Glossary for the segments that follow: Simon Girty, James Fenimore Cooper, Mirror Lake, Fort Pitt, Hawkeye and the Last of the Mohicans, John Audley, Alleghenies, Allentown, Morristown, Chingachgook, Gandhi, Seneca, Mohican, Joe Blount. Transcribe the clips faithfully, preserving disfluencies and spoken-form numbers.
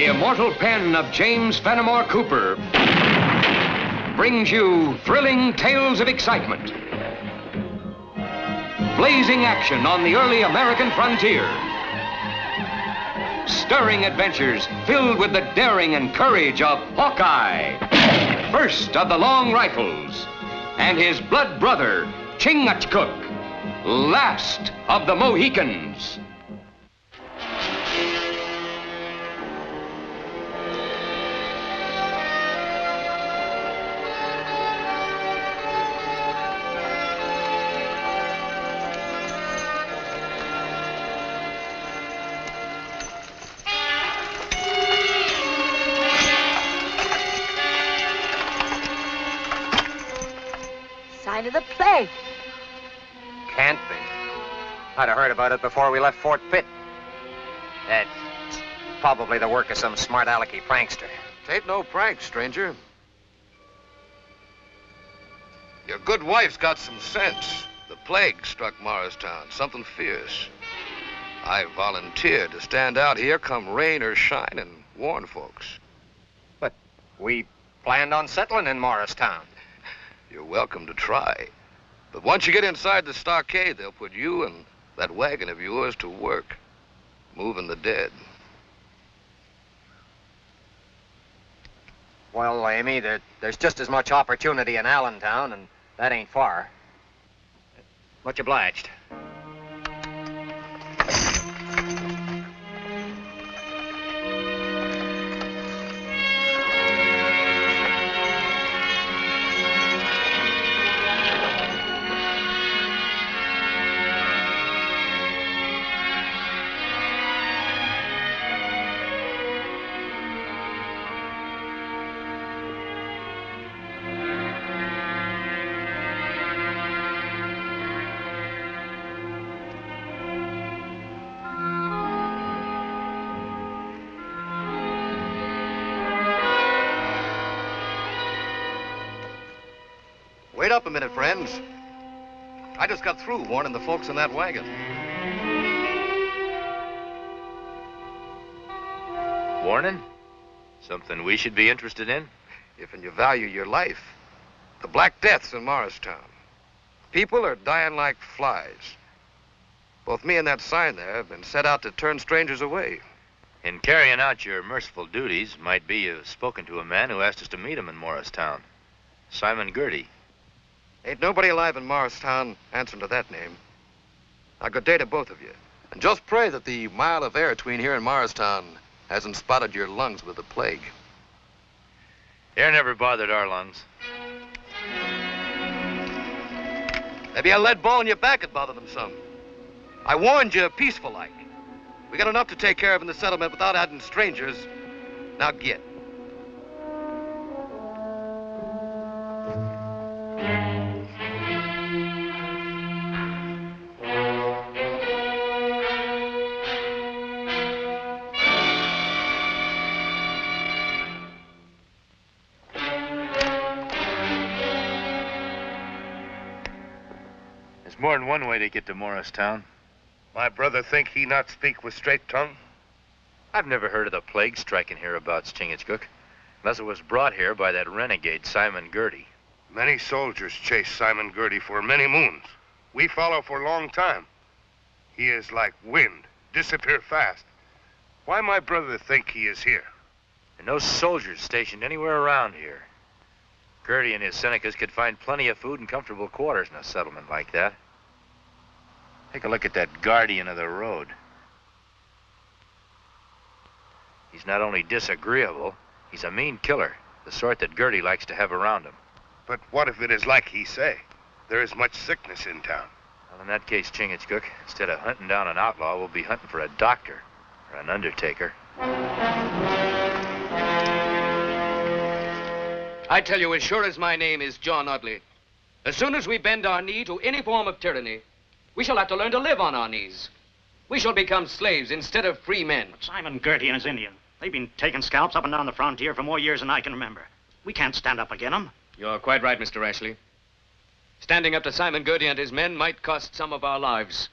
The immortal pen of James Fenimore Cooper brings you thrilling tales of excitement, blazing action on the early American frontier, stirring adventures filled with the daring and courage of Hawkeye, first of the long rifles, and his blood brother, Chingachgook, last of the Mohicans. Of the plague. Can't be. I'd have heard about it before we left Fort Pitt. That's probably the work of some smart alecky prankster. Tain't no prank, stranger. Your good wife's got some sense. The plague struck Morristown, something fierce. I volunteered to stand out here, come rain or shine, and warn folks. But we planned on settling in Morristown. You're welcome to try. But once you get inside the stockade, they'll put you and that wagon of yours to work, moving the dead. Well, Amy, there, there's just as much opportunity in Allentown, and that ain't far. Much obliged. Wait up a minute, friends. I just got through warning the folks in that wagon. Warning? Something we should be interested in? If and you value your life. The Black Death's in Morristown. People are dying like flies. Both me and that sign there have been set out to turn strangers away. In carrying out your merciful duties, might be you've spoken to a man who asked us to meet him in Morristown. Simon Girty. Ain't nobody alive in Morristown answering to that name. Now, good day to both of you. And just pray that the mile of air between here and Morristown hasn't spotted your lungs with the plague. Air never bothered our lungs. Maybe a lead ball in your back had bothered them some. I warned you, peaceful-like. We got enough to take care of in the settlement without adding strangers. Now get. More than one way to get to Morristown. My brother think he not speak with straight tongue? I've never heard of the plague striking hereabouts, Chingachgook, unless it was brought here by that renegade, Simon Girty. Many soldiers chase Simon Girty for many moons. We follow for a long time. He is like wind, disappear fast. Why my brother think he is here? And no soldiers stationed anywhere around here. Girty and his Senecas could find plenty of food and comfortable quarters in a settlement like that. Take a look at that guardian of the road. He's not only disagreeable, he's a mean killer, the sort that Girty likes to have around him. But what if it is like he say? There is much sickness in town. Well, in that case, Chingachgook, instead of hunting down an outlaw, we'll be hunting for a doctor or an undertaker. I tell you, as sure as my name is John Audley, as soon as we bend our knee to any form of tyranny, we shall have to learn to live on our knees. We shall become slaves instead of free men. But Simon Girty and his Indian, they've been taking scalps up and down the frontier for more years than I can remember. We can't stand up against them. You're quite right, Mister Ashley. Standing up to Simon Girty and his men might cost some of our lives,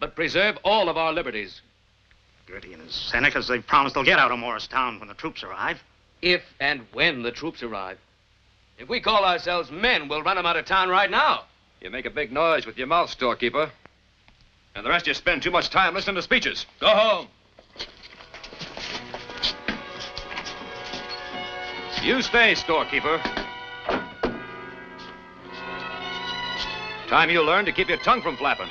but preserve all of our liberties. Girty and his Senecas, they've promised they'll get out of Morristown when the troops arrive. If and when the troops arrive. If we call ourselves men, we'll run them out of town right now. You make a big noise with your mouth, storekeeper. And the rest of you spend too much time listening to speeches. Go home. You stay, storekeeper. Time you learn to keep your tongue from flapping.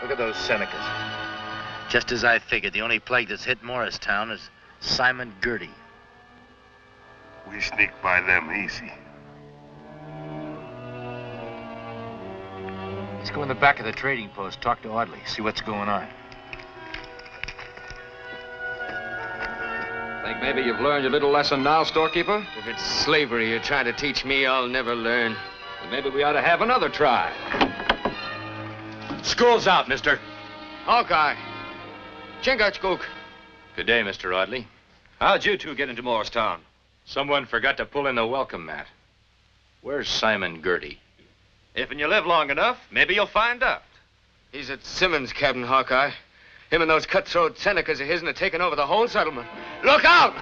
Look at those Senecas. Just as I figured, the only plague that's hit Morristown is Simon Girty. We sneak by them easy. Let's go in the back of the trading post, talk to Audley, see what's going on. Think maybe you've learned your little lesson now, storekeeper? If it's slavery you're trying to teach me, I'll never learn. But maybe we ought to have another try. School's out, mister. Hawkeye. Chingachgook. Good day, Mister Audley. How'd you two get into Morristown? Someone forgot to pull in the welcome mat. Where's Simon Girty? If and you live long enough, maybe you'll find out. He's at Simmons' cabin, Hawkeye. Him and those cutthroat Senecas of his'n are taking over the whole settlement. Look out!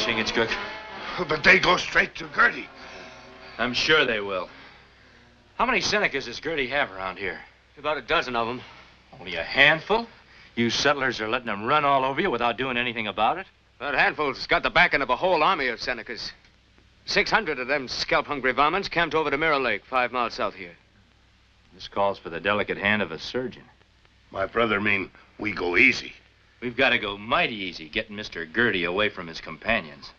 Chingachgook. But they go straight to Girty. I'm sure they will. How many Senecas does Girty have around here? About a dozen of them. Only a handful? You settlers are letting them run all over you without doing anything about it? That handful's got the backing of a whole army of Senecas. Six hundred of them scalp-hungry varmints camped over to Mirror Lake, five miles south here. This calls for the delicate hand of a surgeon. My brother mean we go easy. We've got to go mighty easy getting Mister Girty away from his companions.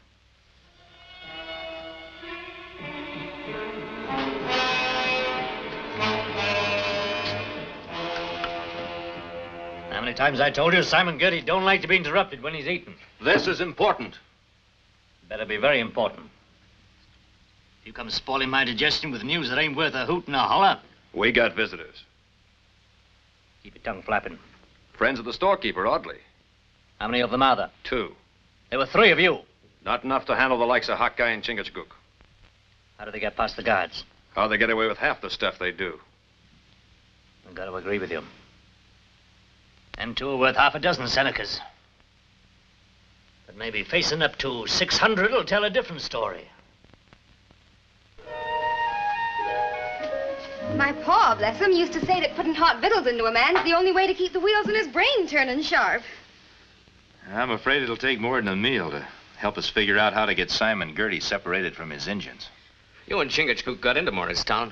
How many times I told you Simon Girty don't like to be interrupted when he's eating? This is important. Better be very important. You come spoiling my digestion with news that ain't worth a hoot and a holler. We got visitors. Keep your tongue flapping. Friends of the storekeeper, Audley. How many of them are there? Two. There were three of you. Not enough to handle the likes of Hawkeye and Chingachgook. How do they get past the guards? How they get away with half the stuff they do. I've got to agree with you. Them two are worth half a dozen Senecas. But maybe facing up to six hundred will tell a different story. My pa, bless him, used to say that putting hot victuals into a man is the only way to keep the wheels in his brain turning sharp. I'm afraid it'll take more than a meal to help us figure out how to get Simon Girty separated from his engines. You and Chingachgook got into Morristown.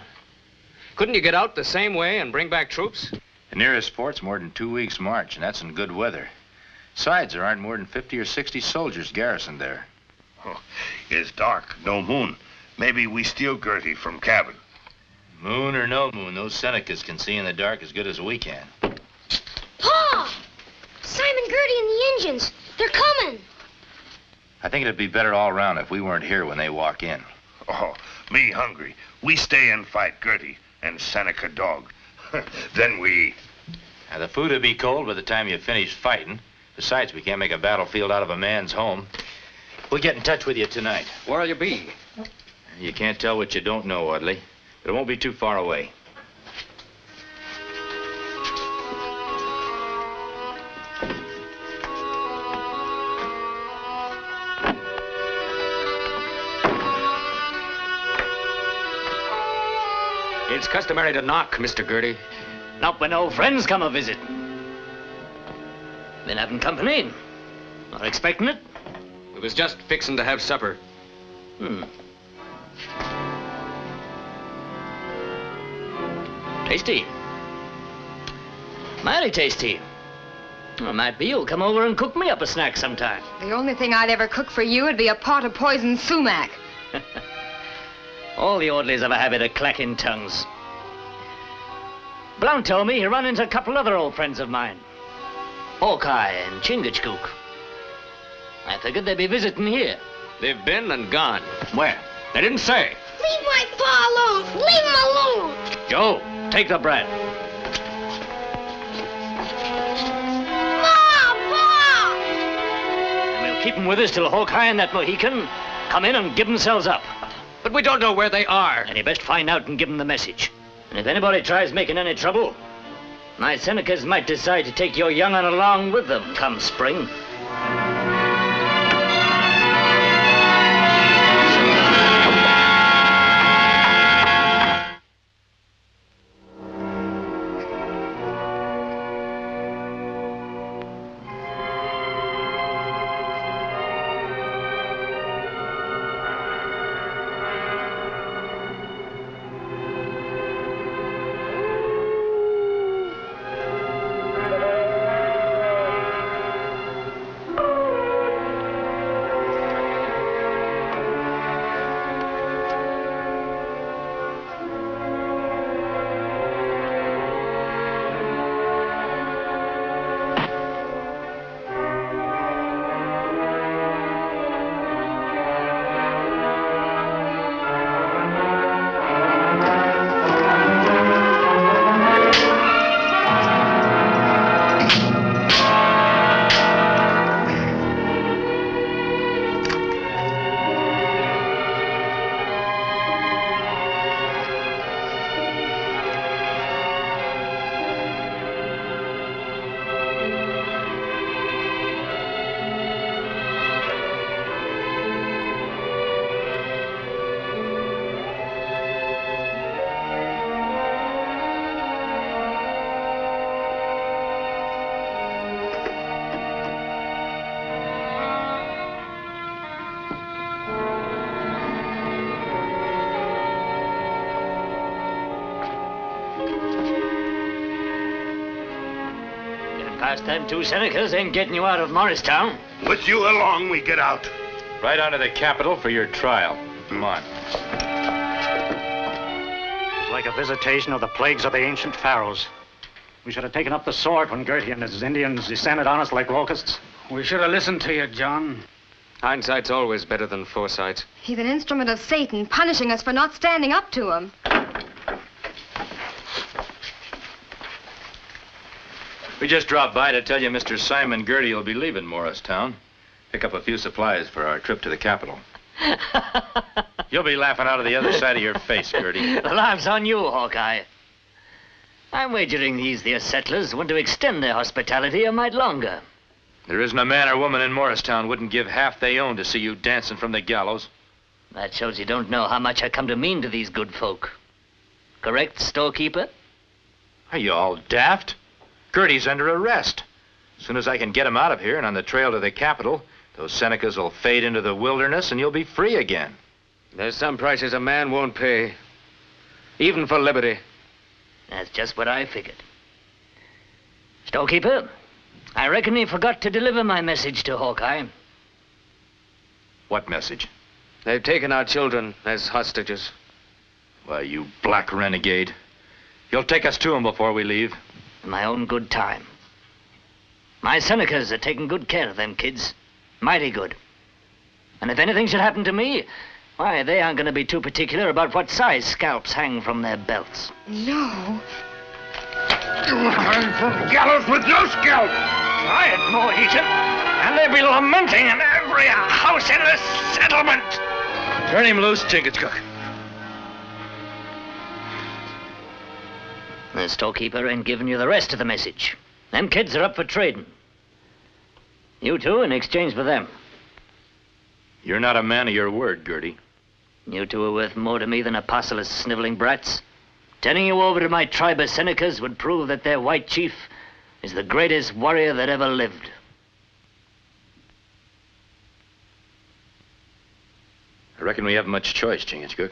Couldn't you get out the same way and bring back troops? The nearest port's more than two weeks' march, and that's in good weather. Besides, there aren't more than fifty or sixty soldiers garrisoned there. Oh, it's dark, no moon. Maybe we steal Girty from cabin. Moon or no moon, those Senecas can see in the dark as good as we can. Pa! Simon Girty and the engines. They're coming. I think it'd be better all round if we weren't here when they walk in. Oh, me hungry. We stay and fight Girty and Seneca dog. Then we eat. Now, the food would be cold by the time you finish fighting. Besides, we can't make a battlefield out of a man's home. We'll get in touch with you tonight. Where'll you be? You can't tell what you don't know, Audley. But it won't be too far away. It's customary to knock, Mister Girty. Not when old friends come a visit. Been having company. Not expecting it? We was just fixing to have supper. Hmm. Tasty. Mighty tasty. Well, might be you'll come over and cook me up a snack sometime. The only thing I'd ever cook for you would be a pot of poisoned sumac. All the Audleys have a habit of clacking tongues. Blount told me he run into a couple other old friends of mine. Hawkeye and Chingachgook. I figured they'd be visiting here. They've been and gone. Where? They didn't say. Leave my pa alone! Leave him alone! Joe, take the bread. Ma! Pa! And we'll keep them with us till Hawkeye and that Mohican come in and give themselves up. But we don't know where they are. And you best find out and give them the message. And if anybody tries making any trouble, my Senecas might decide to take your young un along with them come spring. Them two Senecas ain't getting you out of Morristown. With you along, we get out. Right out of the capital for your trial. Come on. It's like a visitation of the plagues of the ancient pharaohs. We should have taken up the sword when Girty and his Indians descended on us like locusts. We should have listened to you, John. Hindsight's always better than foresight. He's an instrument of Satan, punishing us for not standing up to him. We just dropped by to tell you Mister Simon Girty will be leaving Morristown. Pick up a few supplies for our trip to the capital. You'll be laughing out of the other side of your face, Girty. The laugh's on you, Hawkeye. I'm wagering these there settlers want to extend their hospitality a mite longer. There isn't a man or woman in Morristown wouldn't give half they own to see you dancing from the gallows. That shows you don't know how much I come to mean to these good folk. Correct, storekeeper? Are you all daft? Girty's under arrest. As soon as I can get him out of here and on the trail to the capital, those Senecas will fade into the wilderness and you'll be free again. There's some prices a man won't pay, even for liberty. That's just what I figured. Storekeeper, I reckon he forgot to deliver my message to Hawkeye. What message? They've taken our children as hostages. Why, you black renegade. You'll take us to them before we leave. My own good time. My Senecas are taking good care of them kids. Mighty good. And if anything should happen to me, why, they aren't going to be too particular about what size scalps hang from their belts. No. You will hang from gallows with no scalp. Try it, Mohican, and they'll be lamenting in every house in the settlement. Turn him loose, Chingachgook. The storekeeper ain't giving you the rest of the message. Them kids are up for trading. You two in exchange for them. You're not a man of your word, Girty. You two are worth more to me than a parcel of sniveling brats. Turning you over to my tribe of Senecas would prove that their white chief is the greatest warrior that ever lived. I reckon we haven't much choice, Chingachgook.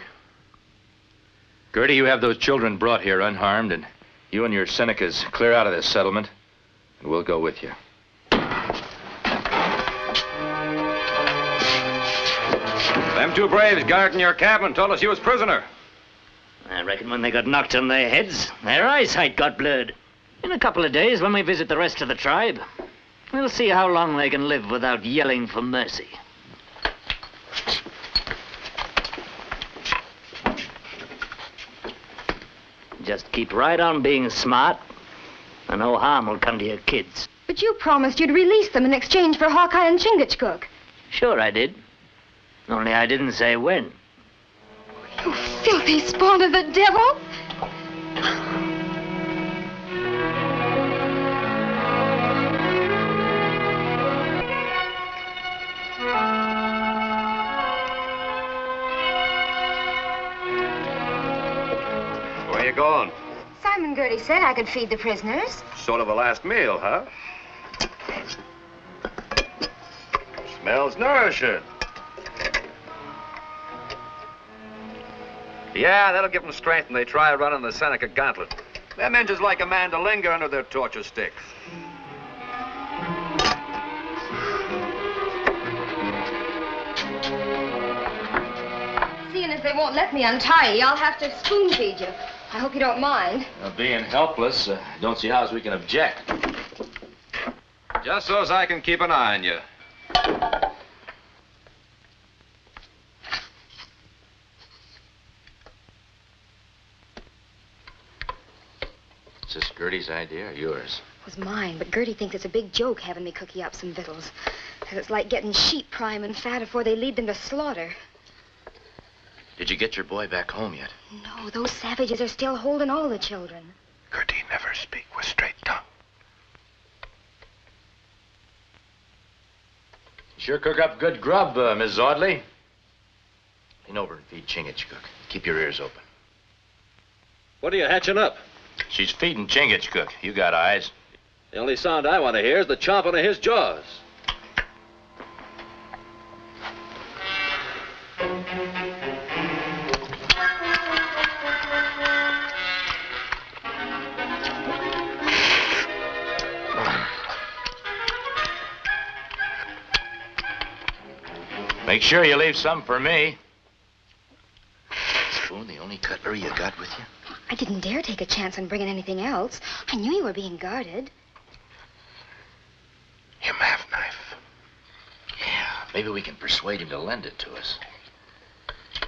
Girty, you have those children brought here unharmed, and you and your Senecas clear out of this settlement, and we'll go with you. Them two braves guarding your cabin told us you was prisoner. I reckon when they got knocked on their heads, their eyesight got blurred. In a couple of days, when we visit the rest of the tribe, we'll see how long they can live without yelling for mercy. Just keep right on being smart, and no harm will come to your kids. But you promised you'd release them in exchange for Hawkeye and Chingachgook. Sure I did. Only I didn't say when. You filthy spawn of the devil! Gone. Simon Girty said I could feed the prisoners. Sort of a last meal, huh? Smells nourishing. Yeah, that'll give them strength when they try running the Seneca gauntlet. Them men just like a man to linger under their torture sticks. Seeing as they won't let me untie you, I'll have to spoon feed you. I hope you don't mind. Uh, being helpless, I uh, don't see how we can object. Just so as I can keep an eye on you. Is this Girty's idea or yours? It was mine, but Girty thinks it's a big joke having me cookie up some victuals. Says it's like getting sheep prime and fat before they lead them to slaughter. Did you get your boy back home yet? No, those savages are still holding all the children. Girty never speak with straight tongue. Sure cook up good grub, uh, Missus Audley. Lean over and feed Chingachgook. Keep your ears open. What are you hatching up? She's feeding Chingachgook. You got eyes. The only sound I want to hear is the chomping of his jaws. Make sure you leave some for me. Spoon, the only cutlery you got with you? I didn't dare take a chance on bringing anything else. I knew you were being guarded. Your math knife. Yeah, maybe we can persuade him to lend it to us.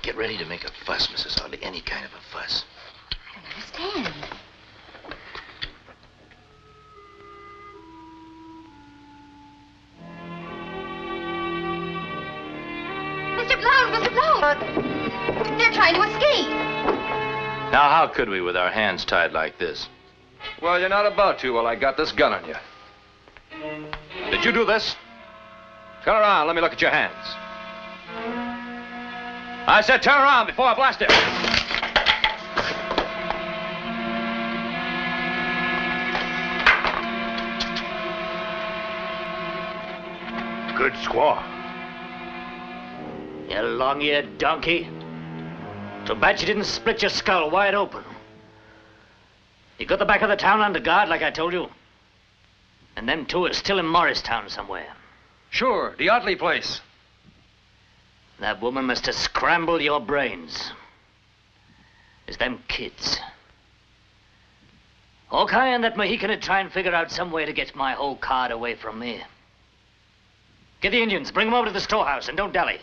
Get ready to make a fuss, Missus Audley, any kind of a fuss. I don't understand. They're trying to escape. Now, how could we with our hands tied like this? Well, you're not about to while I got this gun on you. Did you do this? Turn around. Let me look at your hands. I said turn around before I blast it. Good squaw. You long-eared donkey. Too bad you didn't split your skull wide open. You got the back of the town under guard, like I told you. And them two are still in Morristown somewhere. Sure, the Otley place. That woman must have scrambled your brains. It's them kids. Hawkeye and that Mohican are trying to figure out some way to get my whole card away from me. Get the Indians, bring them over to the storehouse, and don't dally.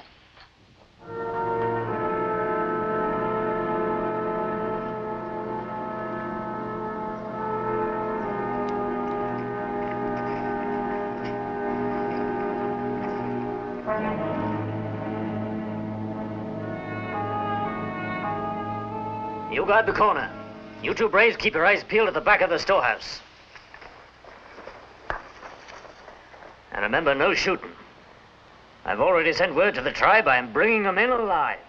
You guard the corner. You two braves keep your eyes peeled at the back of the storehouse. And remember, no shooting. I've already sent word to the tribe I am bringing them in alive.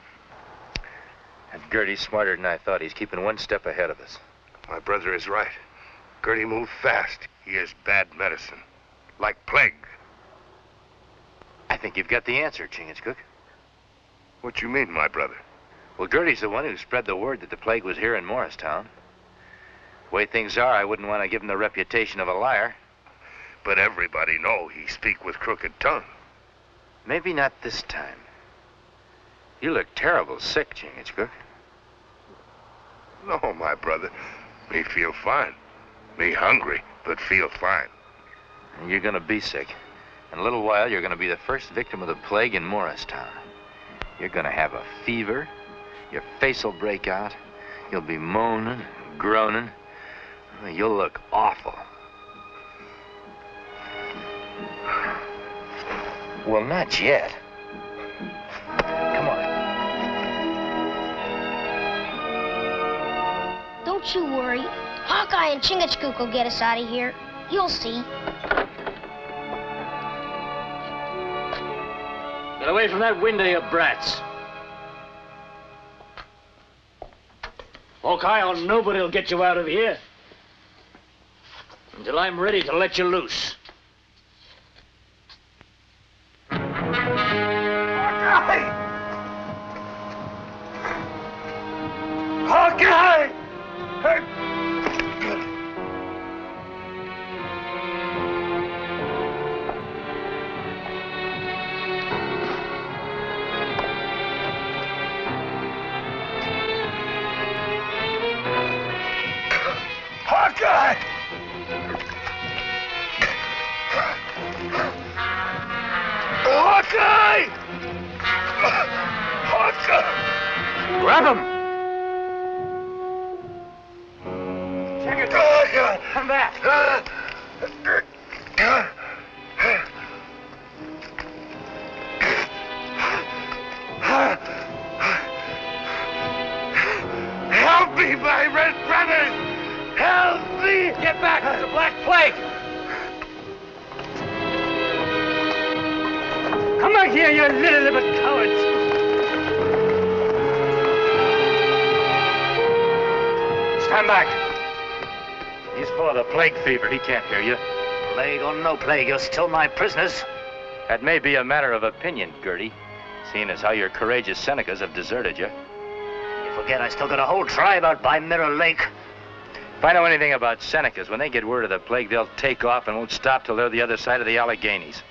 And Girty's smarter than I thought. He's keeping one step ahead of us. My brother is right. Girty moved fast. He is bad medicine. Like plague. I think you've got the answer, Chingachgook. What you mean, my brother? Well, Girty's the one who spread the word that the plague was here in Morristown. The way things are, I wouldn't want to give him the reputation of a liar. But everybody know he speak with crooked tongue. Maybe not this time. You look terrible sick, Chingachgook. No, my brother. Me feel fine. Me hungry, but feel fine. And you're gonna be sick. In a little while, you're gonna be the first victim of the plague in Morristown. You're gonna have a fever. Your face will break out. You'll be moaning and groaning. You'll look awful. Well, not yet. Don't you worry. Hawkeye and Chingachgook will get us out of here. You'll see. Get away from that window, you brats. Hawkeye or nobody will get you out of here. Until I'm ready to let you loose. Hawkeye! Hawkeye! Grab him! Chingachgook! Come back! Help me, my red brothers! Help me! Get back! It's the Black Plague! Come back here, you little-lipped cowards! Stand back. He's full of the plague fever. He can't hear you. Plague or no plague, you're still my prisoners. That may be a matter of opinion, Girty, seeing as how your courageous Senecas have deserted you. You forget I still got a whole tribe out by Mirror Lake. If I know anything about Senecas, when they get word of the plague, they'll take off and won't stop till they're the other side of the Alleghenies.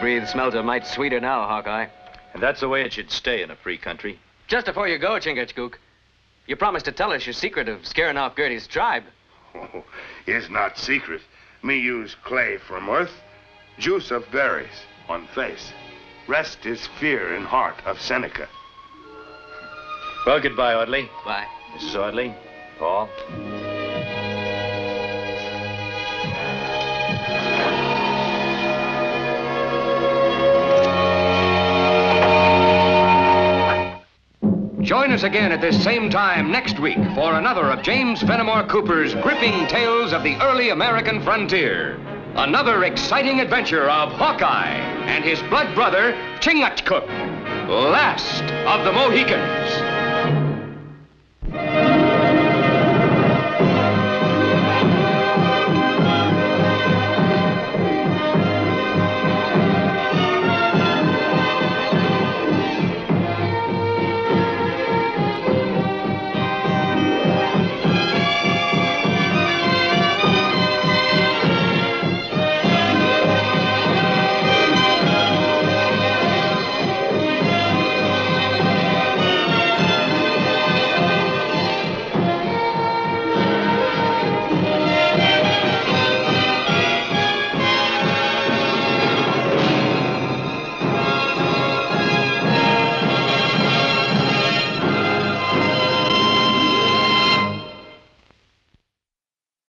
Breathe smelt a mite sweeter now, Hawkeye. And that's the way it should stay in a free country. Just before you go, Chingachgook, you promised to tell us your secret of scaring off Girty's tribe. Oh, it's not secret. Me use clay from earth, juice of berries on face. Rest is fear in heart of Seneca. Well, goodbye, Audley. Bye. Missus Audley, Paul. Join us again at this same time next week for another of James Fenimore Cooper's gripping tales of the early American frontier. Another exciting adventure of Hawkeye and his blood brother, Chingachgook, last of the Mohicans.